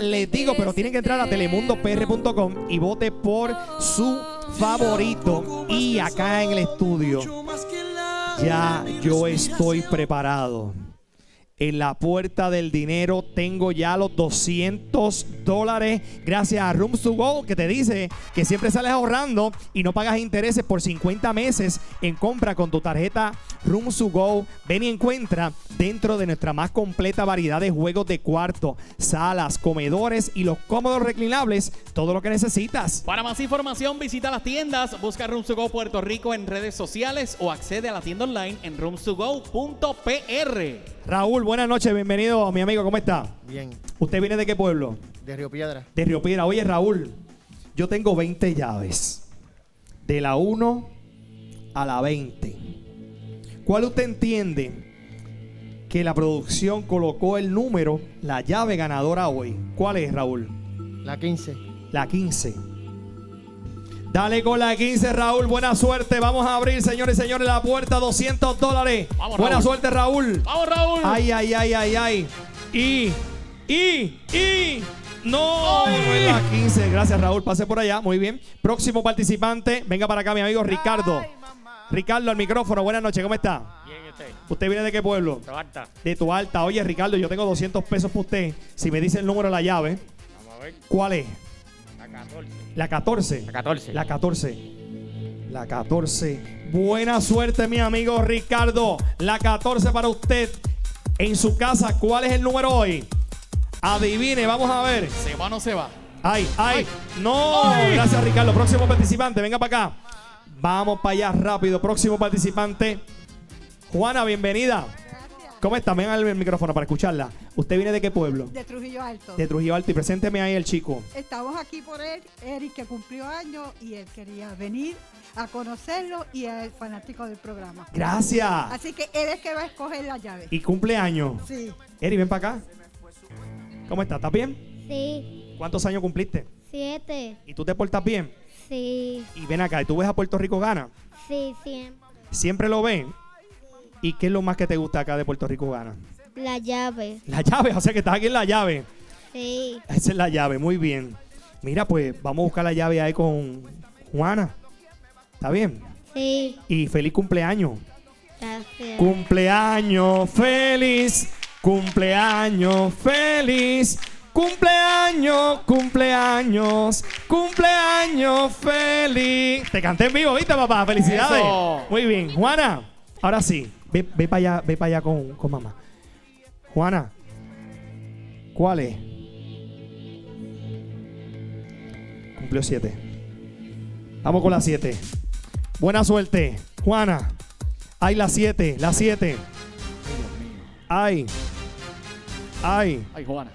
Les digo, pero tienen que entrar a telemundopr.com y vote por su favorito. Y acá en el estudio ya yo estoy preparado. En la puerta del dinero tengo ya los $200. Gracias a Rooms to Go, que te dice que siempre sales ahorrando y no pagas intereses por 50 meses en compra con tu tarjeta Rooms to Go. Ven y encuentra dentro de nuestra más completa variedad de juegos de cuarto, salas, comedores y los cómodos reclinables, todo lo que necesitas. Para más información, visita las tiendas, busca Rooms to Go Puerto Rico en redes sociales o accede a la tienda online en roomstogo.pr. Raúl, buenas noches, bienvenido, mi amigo, ¿cómo está? Bien. ¿Usted viene de qué pueblo? De Río Piedra. De Río Piedra. Oye, Raúl, yo tengo 20 llaves, de la 1 a la 20. ¿Cuál usted entiende que la producción colocó el número, la llave ganadora hoy? ¿Cuál es, Raúl? La 15. La 15. Dale con la 15, Raúl. Buena suerte. Vamos a abrir, señores y señores, la puerta. $200. Vamos, buena Raúl. Suerte, Raúl. Vamos, Raúl. Ay, ay, ay, ay, ay. No. Ay. La 15. Gracias, Raúl. Pase por allá. Muy bien. Próximo participante. Venga para acá, mi amigo Ricardo. Ay, Ricardo, al micrófono. Buenas noches. ¿Cómo está? Bien, usted. ¿Usted viene de qué pueblo? De Tualta. De Tualta. Oye, Ricardo, yo tengo $200 para usted. Si me dice el número de la llave. Vamos a ver. ¿Cuál es? La 14. La 14. La 14. La 14. La 14. Buena suerte, mi amigo Ricardo. La 14 para usted. En su casa, ¿cuál es el número hoy? Adivine, vamos a ver. ¿Se va o no se va? ¡Ay, ay! ¡No! ¡Ay! Gracias, Ricardo. Próximo participante, venga para acá. Vamos para allá rápido. Próximo participante. Juana, bienvenida. Gracias. ¿Cómo está? Ven al micrófono para escucharla. ¿Usted viene de qué pueblo? De Trujillo Alto. De Trujillo Alto. Y presénteme ahí el chico. Estamos aquí por él, Eric, que cumplió años y él quería venir a conocerlo y es fanático del programa. Gracias. Así que él es que va a escoger la llave. ¿Y cumple años? Sí. Eric, ven para acá. ¿Cómo estás? ¿Estás bien? Sí. ¿Cuántos años cumpliste? 7. ¿Y tú te portas bien? Sí. Y ven acá, ¿y tú ves a Puerto Rico Gana? Sí, siempre. ¿Siempre lo ven? Sí. ¿Y qué es lo más que te gusta acá de Puerto Rico Gana? La llave. La llave, o sea que estás aquí en la llave. Sí. Esa es la llave, muy bien. Mira, pues vamos a buscar la llave ahí con Juana. ¿Está bien? Sí. Y feliz cumpleaños. Gracias. Cumpleaños feliz, cumpleaños feliz, cumpleaños, cumpleaños, cumpleaños feliz. Te canté en vivo, ¿viste, papá? Felicidades. Eso. Muy bien, Juana. Ahora sí, ve para allá, con mamá. Juana, ¿cuál es? Cumplió 7. Vamos con la 7. Buena suerte, Juana. Ay, la 7, la 7. Ay. Ay. Ay, Juana.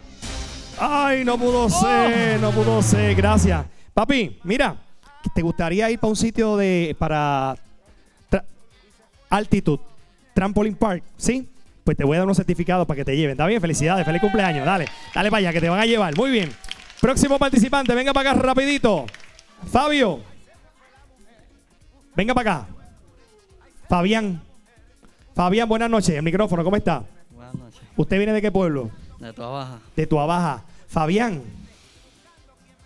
Ay, no pudo ser, no pudo ser. Gracias. Papi, mira, ¿te gustaría ir para un sitio para Altitud Trampolín Park? ¿Sí? Pues te voy a dar unos certificados para que te lleven. ¿Está bien? Felicidades, feliz cumpleaños. Dale, dale para allá, que te van a llevar. Muy bien. Próximo participante, venga para acá rapidito. Fabio. Venga para acá. Fabián. Fabián, buenas noches. El micrófono, ¿cómo está? Buenas noches. ¿Usted viene de qué pueblo? De Toa Baja. De Toa Baja. Fabián,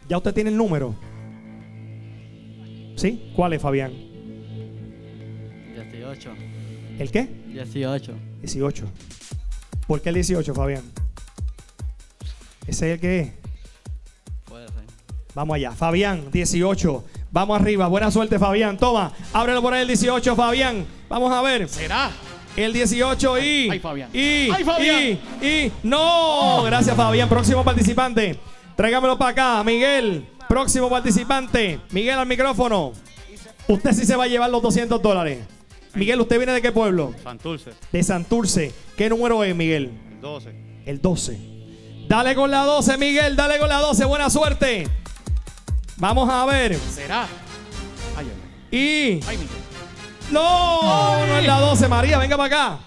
¿ya usted tiene el número? ¿Sí? ¿Cuál es, Fabián? 18. ¿El qué? 18. 18. ¿Por qué el 18, Fabián? ¿Ese es el que es? Puede ser. Vamos allá. Fabián, 18. Vamos arriba. Buena suerte, Fabián. Toma, ábrelo por ahí el 18, Fabián. Vamos a ver. ¿Será? El 18 y... Ay, Fabián. Ay, Fabián. ¡No! Oh. Gracias, Fabián. Próximo participante. Tráigamelo para acá, Miguel. Próximo participante. Miguel, al micrófono. Usted sí se va a llevar los $200. Miguel, ¿usted viene de qué pueblo? Santurce. De Santurce. ¿Qué número es, Miguel? El 12. El 12. Dale con la 12, Miguel. Dale con la 12. Buena suerte. Vamos a ver. ¿Será? Ay, ay. Y... Ay, Miguel. ¡No! Ay. No es la 12. María, venga para acá.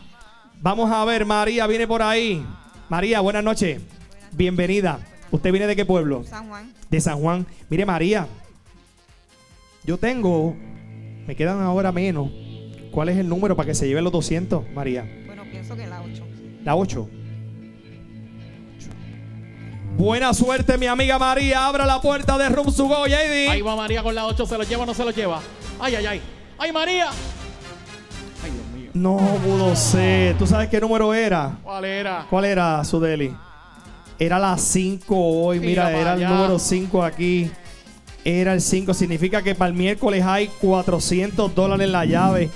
Vamos a ver. María viene por ahí. María, buenas noches. Bienvenida. ¿Usted viene de qué pueblo? San Juan. De San Juan. Mire, María. Yo tengo... Me quedan ahora menos... ¿Cuál es el número para que se lleven los 200, María? Bueno, pienso que la 8. ¿La 8? Buena suerte, mi amiga María. Abra la puerta de Rooms to Go, JD. Ahí va María con la 8. ¿Se lo lleva o no se lo lleva? ¡Ay, ay, ay! ¡Ay, María! ¡Ay, Dios mío! No pudo ser. ¿Tú sabes qué número era? ¿Cuál era? ¿Cuál era, Sudeli? Era la 5 hoy. Mira, era el número 5 aquí. Era el 5. Significa que para el miércoles hay $400 en la llave.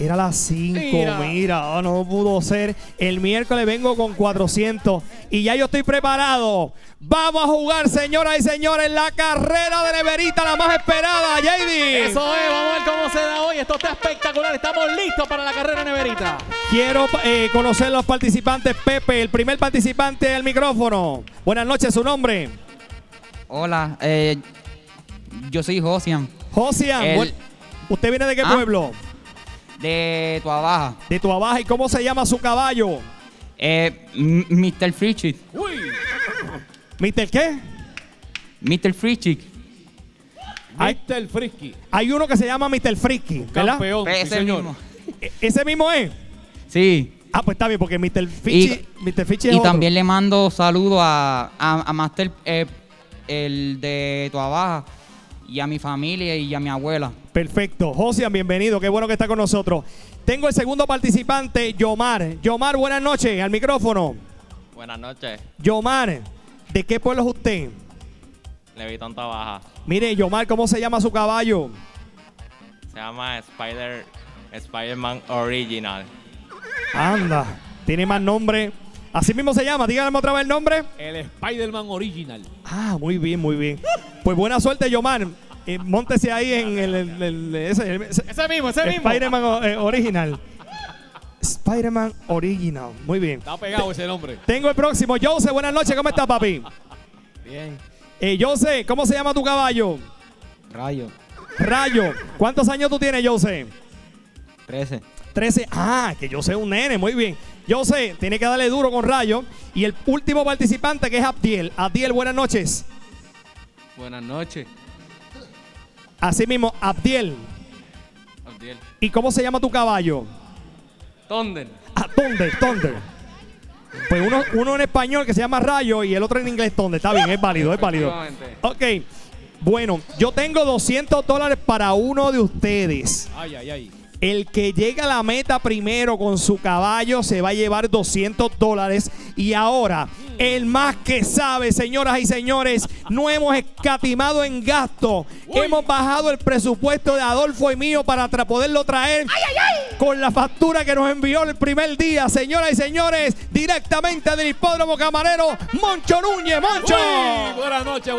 Era la 5, mira, oh, no pudo ser. El miércoles vengo con 400 y ya yo estoy preparado. Vamos a jugar, señoras y señores, la carrera de Neverita, la más esperada, JD. Eso es, vamos a ver cómo se da hoy. Esto está espectacular, estamos listos para la carrera Neverita. Quiero conocer los participantes, Pepe, el primer participante del micrófono. Buenas noches, ¿su nombre? Hola, yo soy Josian. Josian, ¿usted viene de qué pueblo? De Tuabaja. De Tuabaja. ¿Y cómo se llama su caballo? Mr. Free Chick. ¡Uy! ¿Mr. qué? Mr. Free Chick. Mr. Frisky. Hay uno que se llama Mr. Frisky, ¿verdad? Campeón, pues ese señor. Mismo. ¿Ese mismo es? Sí. Ah, pues está bien, porque Mr. Frisky es otro. Y también le mando saludos a Master, el de Tuabaja, y a mi familia y a mi abuela. Perfecto. Josian, bienvenido. Qué bueno que está con nosotros. Tengo el segundo participante, Yomar. Yomar, buenas noches. Al micrófono. Buenas noches. Yomar, ¿de qué pueblo es usted? Levitón, Tabaja. Mire, Yomar, ¿cómo se llama su caballo? Se llama Spider-Man Original. Anda, tiene más nombre. Así mismo se llama, díganme otra vez el nombre. El Spider-Man Original. Ah, muy bien, muy bien. Pues buena suerte, Yomar. Móntese ahí en ese mismo. Spider-Man Original. Spider-Man Original, muy bien. Está pegado ese nombre. Tengo el próximo, Jose, buenas noches, ¿cómo estás, papi? Bien. Jose, ¿cómo se llama tu caballo? Rayo. Rayo. ¿Cuántos años tú tienes, Jose? 13. 13, ah, que Jose es un nene, muy bien. Yo sé, tiene que darle duro con Rayo. Y el último participante, que es Abdiel. Abdiel, buenas noches. Buenas noches. Así mismo, Abdiel. Abdiel. ¿Y cómo se llama tu caballo? Thunder. Ah, Thunder, Thunder. Pues uno en español que se llama Rayo y el otro en inglés Thunder. Está bien, es válido, es válido. Ok, bueno, yo tengo $200 para uno de ustedes. Ay, ay, ay. El que llega a la meta primero con su caballo se va a llevar $200. Y ahora, el más que sabe, señoras y señores, no hemos escatimado en gasto. Uy. Hemos bajado el presupuesto de Adolfo y mío para poderlo traer con la factura que nos envió el primer día. Señoras y señores, directamente del Hipódromo Camarero, Moncho Núñez. ¡Moncho! Uy, buenas noches,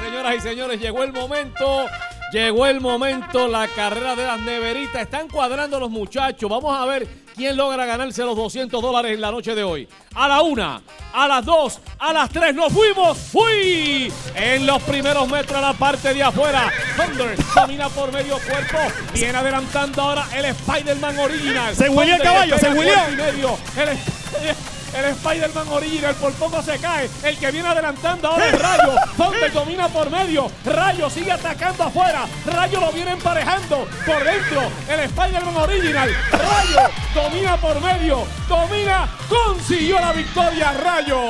señoras y señores. Llegó el momento. Llegó el momento, la carrera de las Neveritas. Están cuadrando los muchachos. Vamos a ver quién logra ganarse los $200 en la noche de hoy. A la 1, a las 2, a las 3. ¡Nos fuimos! ¡Fui! En los primeros metros, la parte de afuera. Thunder camina por medio cuerpo. Viene adelantando ahora el Spider-Man Original. ¡Se huele el caballo! ¡Se huele! El Spider-Man Original por poco se cae. El que viene adelantando ahora es Rayo. Thunder domina por medio. Rayo sigue atacando afuera. Rayo lo viene emparejando por dentro. El Spider-Man Original. Rayo domina por medio. Domina. Consiguió la victoria Rayo.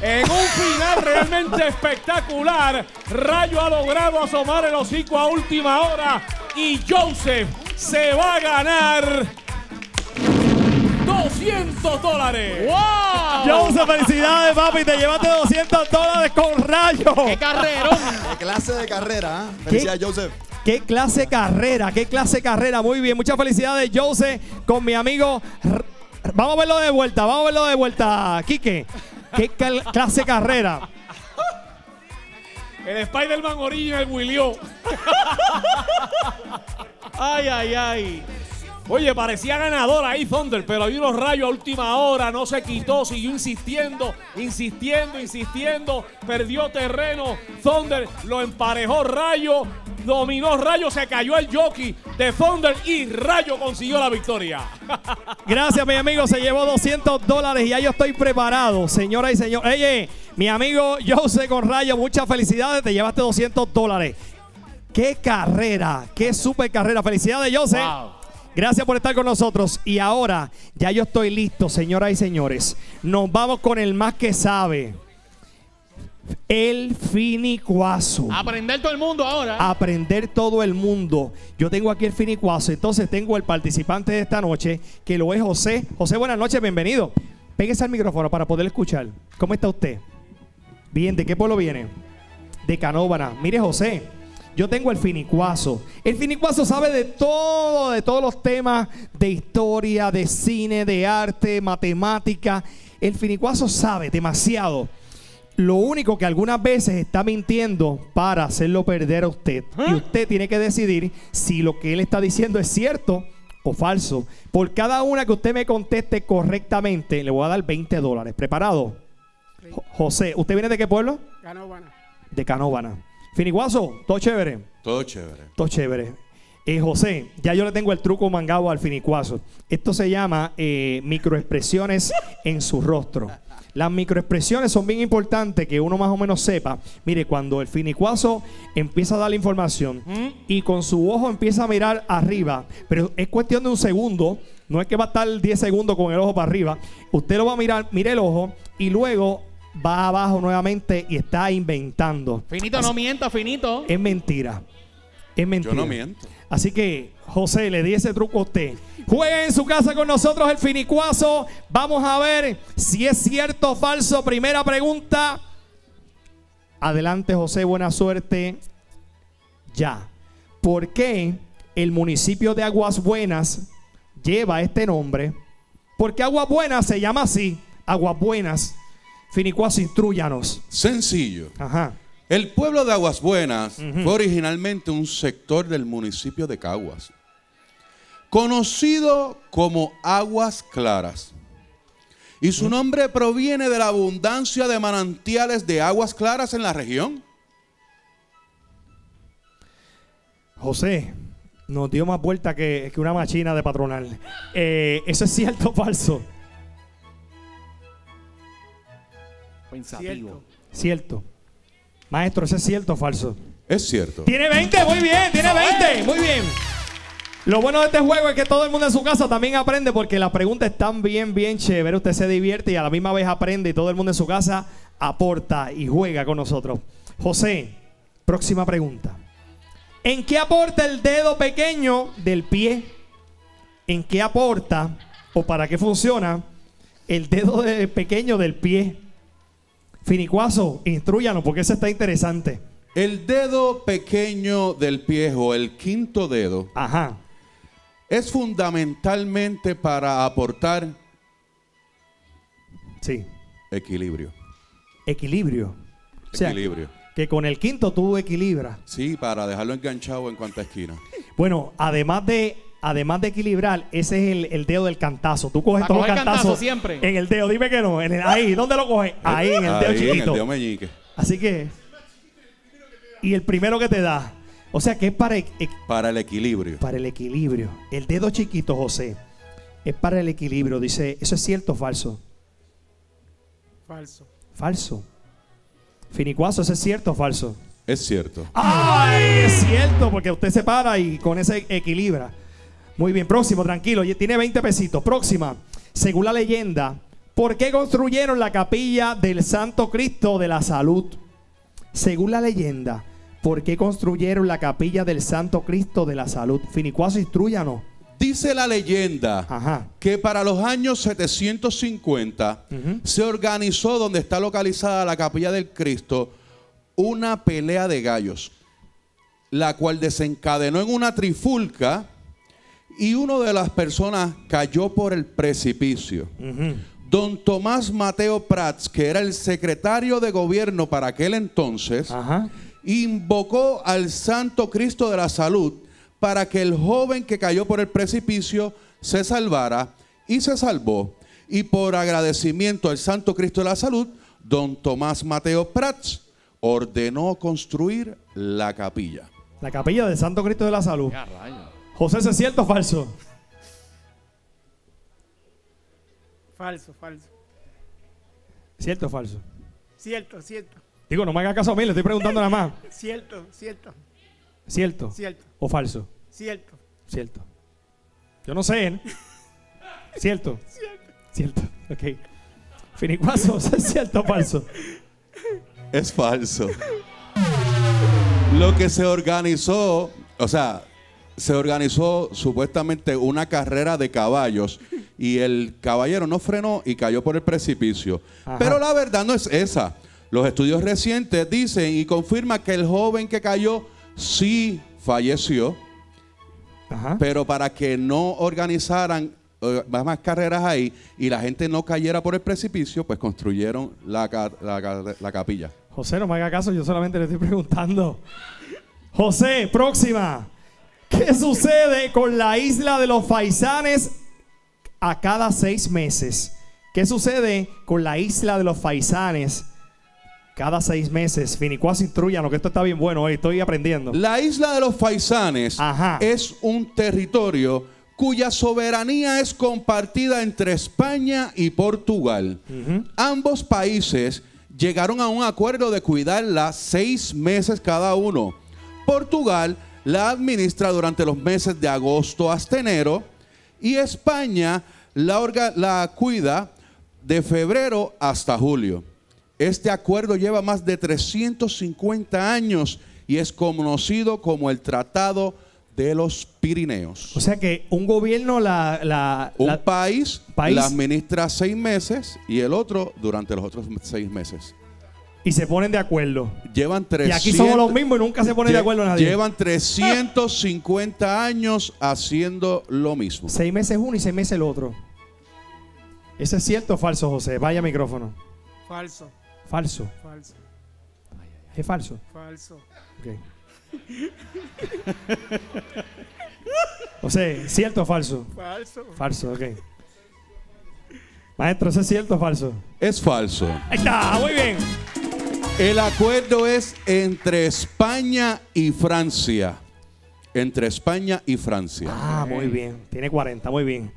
En un final realmente espectacular. Rayo ha logrado asomar el hocico a última hora. Y Joseph se va a ganar $200. ¡Wow! Jose, felicidades, papi. Te llevaste $200 con Rayo. ¡Qué carrerón! ¡Qué clase de carrera! ¿Eh? Felicidades, Joseph. ¡Qué clase de carrera! ¡Qué clase de carrera! Muy bien. Muchas felicidades, Jose, con mi amigo. Vamos a verlo de vuelta. Vamos a verlo de vuelta, Quique. ¡Qué clase de carrera! El Spider-Man Original Willió. ¡Ay, ay, ay! Oye, parecía ganador ahí Thunder, pero hay unos rayos a última hora, no se quitó, siguió insistiendo, perdió terreno. Thunder lo emparejó Rayo, dominó Rayo, se cayó el jockey de Thunder y Rayo consiguió la victoria. Gracias, mi amigo, se llevó $200 y ya yo estoy preparado, señoras y señores. Oye, mi amigo Jose con Rayo, muchas felicidades, te llevaste $200. ¡Qué carrera! ¡Qué super carrera! ¡Felicidades, Jose! Wow. Gracias por estar con nosotros. Y ahora, ya yo estoy listo, señoras y señores. Nos vamos con el más que sabe. El finicuazo. Aprender todo el mundo ahora. Aprender todo el mundo. Yo tengo aquí el finicuazo. Entonces tengo el participante de esta noche, que lo es José. José, buenas noches, bienvenido. Pégese al micrófono para poder escuchar. ¿Cómo está usted? Bien, ¿de qué pueblo viene? De Canóvana. Mire, José, yo tengo el finicuazo. El finicuazo sabe de todo, de todos los temas, de historia, de cine, de arte, matemática. El finicuazo sabe demasiado. Lo único que algunas veces está mintiendo para hacerlo perder a usted. Y usted tiene que decidir si lo que él está diciendo es cierto o falso. Por cada una que usted me conteste correctamente, le voy a dar $20. ¿Preparado? Sí. José, ¿usted viene de qué pueblo? Canóvana. De Canóvana. Finicuazo, ¿todo chévere? Todo chévere. Todo chévere. José, ya yo le tengo el truco mangado al finicuazo. Esto se llama microexpresiones en su rostro. Las microexpresiones son bien importantes que uno más o menos sepa. Mire, cuando el finicuazo empieza a dar la información y con su ojo empieza a mirar arriba, pero es cuestión de un segundo, no es que va a estar 10 segundos con el ojo para arriba. Usted lo va a mirar, mire el ojo y luego va abajo nuevamente y está inventando. Finito, así, no mienta, finito. Es mentira. Es mentira. Yo no miento. Así que, José, le di ese truco a usted. Juegue en su casa con nosotros el finicuazo. Vamos a ver si es cierto o falso. Primera pregunta. Adelante, José. Buena suerte. Ya. ¿Por qué el municipio de Aguas Buenas lleva este nombre? ¿Por qué Aguas Buenas se llama así? Aguas Buenas. Finicuazo, intrúyanos. Sencillo. Ajá. El pueblo de Aguas Buenas fue originalmente un sector del municipio de Caguas, conocido como Aguas Claras. Y su nombre proviene de la abundancia de manantiales de aguas claras en la región. José, nos dio más vuelta que una machina de patronal. ¿Eso es cierto o falso? Pensativo. Cierto. Maestro, ¿eso es cierto o falso? Es cierto. Tiene 20, muy bien, tiene 20, muy bien. Lo bueno de este juego es que todo el mundo en su casa también aprende, porque las preguntas están bien, bien chéveres. Usted se divierte y a la misma vez aprende, y todo el mundo en su casa aporta y juega con nosotros. José, próxima pregunta. ¿En qué aporta el dedo pequeño del pie? ¿En qué aporta o para qué funciona el dedo pequeño del pie? Finicuazo, instrúyanos porque eso está interesante. El dedo pequeño del pie o el quinto dedo, ajá, es fundamentalmente para aportar, sí, equilibrio. Equilibrio. O sea, equilibrio. Que con el quinto tú equilibras. Sí, para dejarlo enganchado en cuanta esquina. Bueno, además de equilibrar, ese es el dedo del cantazo. Tú coges todo el cantazo siempre. En el dedo, dime que no. Ahí, ¿dónde lo coges? Ahí, en el dedo chiquito. En el dedo meñique. Así que. Y el primero que te da. O sea que es para el equilibrio. Para el equilibrio. El dedo chiquito, José, es para el equilibrio. Dice, ¿eso es cierto o falso? Falso. Falso. Finicuazo, ¿eso es cierto o falso? Es cierto. ¡Ay! Es cierto, porque usted se para y con ese equilibra. Muy bien, próximo, tranquilo, tiene 20 pesitos. Próxima, según la leyenda, ¿por qué construyeron la capilla del Santo Cristo de la Salud? Según la leyenda, ¿por qué construyeron la capilla del Santo Cristo de la Salud? Finicuazo, instrúyanos. Dice la leyenda, ajá, que para los años 750 se organizó, donde está localizada la capilla del Cristo, una pelea de gallos, la cual desencadenó en una trifulca. Y una de las personas cayó por el precipicio. Don Tomás Mateo Prats, que era el secretario de gobierno para aquel entonces, invocó al Santo Cristo de la Salud para que el joven que cayó por el precipicio se salvara, y se salvó. Y por agradecimiento al Santo Cristo de la Salud, Don Tomás Mateo Prats ordenó construir la capilla. La capilla del Santo Cristo de la Salud. ¡Qué rayos! José, ¿es cierto o falso? Falso, falso. ¿Cierto o falso? Cierto, cierto. Digo, no me haga caso a mí, le estoy preguntando nada más. Cierto, cierto. ¿Cierto? Cierto. ¿O falso? Cierto. Cierto. Yo no sé, ¿eh? ¿Cierto? Cierto. Cierto, ok. Finicuazo, ¿es cierto o falso? es falso. Lo que se organizó, o sea, se organizó supuestamente una carrera de caballos y el caballero no frenó y cayó por el precipicio. Ajá. Pero la verdad no es esa. Los estudios recientes dicen y confirman que el joven que cayó sí falleció. Ajá. Pero para que no organizaran más carreras ahí y la gente no cayera por el precipicio, pues construyeron la capilla. José, no me haga caso, yo solamente le estoy preguntando. José, próxima. ¿Qué sucede con la isla de los faisanes a cada 6 meses? ¿Qué sucede con la isla de los faisanes cada 6 meses? Finicuas, instruyanos, que esto está bien bueno, estoy aprendiendo. La isla de los faisanes, ajá, es un territorio cuya soberanía es compartida entre España y Portugal. Uh-huh. Ambos países llegaron a un acuerdo de cuidarla 6 meses cada uno. Portugal la administra durante los meses de agosto hasta enero y España la cuida de febrero hasta julio. Este acuerdo lleva más de 350 años y es conocido como el Tratado de los Pirineos. O sea que un gobierno un país la administra 6 meses y el otro durante los otros 6 meses. Y se ponen de acuerdo. Llevan 300, y aquí somos los mismos y nunca se ponen de acuerdo nadie. Llevan 350 años haciendo lo mismo. 6 meses uno y 6 meses el otro. ¿Eso es cierto o falso, José? Vaya micrófono. Falso. Falso. Falso. Ay, ay, ¿es falso? Falso. Okay. O sea, ¿cierto o falso? Falso. Falso, ok. Maestro, ¿es cierto o falso? Es falso. Ahí está, muy bien. El acuerdo es entre España y Francia. Entre España y Francia. Ah, muy bien. Tiene 40, muy bien.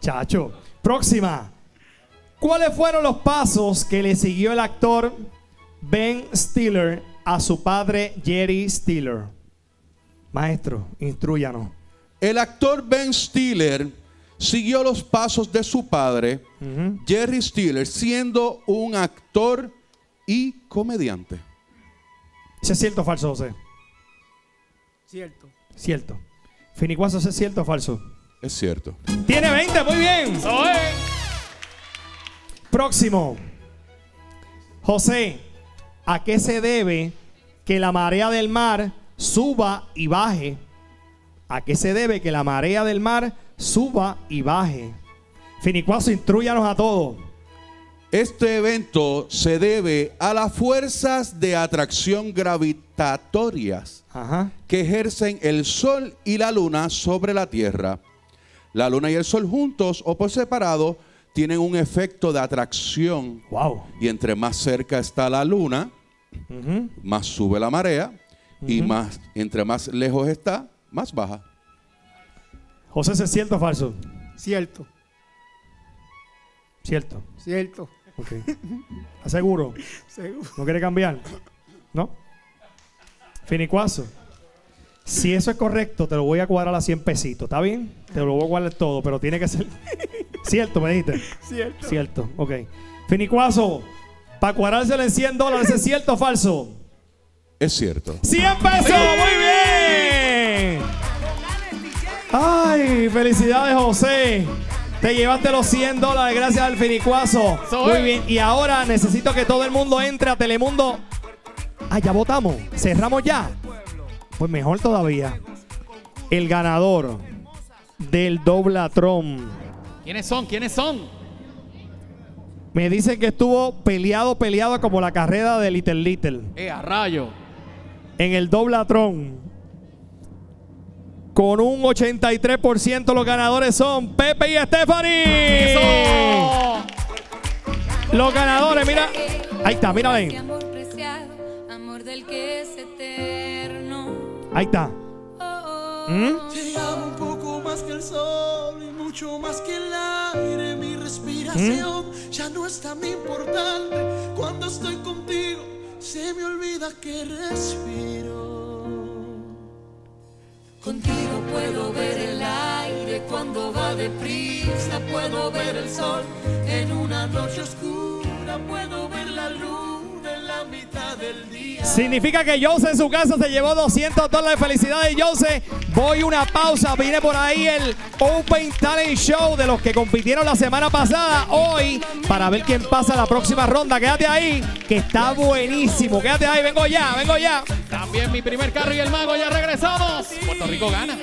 Chacho. Próxima. ¿Cuáles fueron los pasos que le siguió el actor Ben Stiller a su padre Jerry Stiller? Maestro, instruyanos. El actor Ben Stiller siguió los pasos de su padre, Jerry Stiller, siendo un actor y comediante. ¿Es cierto o falso, José? Cierto. Cierto. Finicuazo, ¿es cierto o falso? Es cierto. Tiene 20, muy bien. ¡Soy! Próximo. José, ¿a qué se debe que la marea del mar suba y baje? ¿A qué se debe que la marea del mar suba y baje? Finicuazo, instruyanos a todos. Este evento se debe a las fuerzas de atracción gravitatorias, ajá, que ejercen el sol y la luna sobre la tierra. La luna y el sol juntos o por separado tienen un efecto de atracción. Wow. Y entre más cerca está la luna, más sube la marea, y más, entre más lejos está, más baja. José, ¿es cierto o falso? Cierto. Cierto. Cierto. Ok. ¿Seguro? Seguro. ¿No quiere cambiar? ¿No? Finicuazo, si eso es correcto, te lo voy a cuadrar a 100 pesitos, ¿está bien? Te lo voy a cuadrar todo, pero tiene que ser... ¿Cierto, me dijiste? Cierto. Cierto, ok. Finicuazo, para cuadrárselo en $100, ¿es cierto o falso? Es cierto. ¡100 pesos! ¡Sí! ¡Muy bien! ¡Ay, felicidades, José! Te llevaste los $100 gracias al Finicuazo. Muy bien, y ahora necesito que todo el mundo entre a Telemundo. Ah, ya votamos. ¿Cerramos ya? Pues mejor todavía. El ganador del Doblatrón. ¿Quiénes son? ¿Quiénes son? Me dicen que estuvo peleado como la carrera de Little. A rayo. En el Doblatrón. Con un 83% los ganadores son Pepe y Stephanie. ¡Eso! Los ganadores, mira. Ahí está, mira ahí. Ahí está. Llegaba un poco más que el sol y mucho más que el aire. Mi respiración ya no es tan importante. Cuando estoy contigo se me olvida que respiro. Contigo puedo ver el aire cuando va deprisa. Puedo ver el sol en una noche oscura. Puedo ver la luz Significa que Jose en su casa se llevó $200. Felicidades, Jose. Voy una pausa. Viene por ahí el Open Talent Show de los que compitieron la semana pasada. Hoy, para ver quién pasa la próxima ronda. Quédate ahí, que está buenísimo. Quédate ahí. Vengo ya, vengo ya. También mi primer carro y el mago. Ya regresamos. Puerto Rico gana.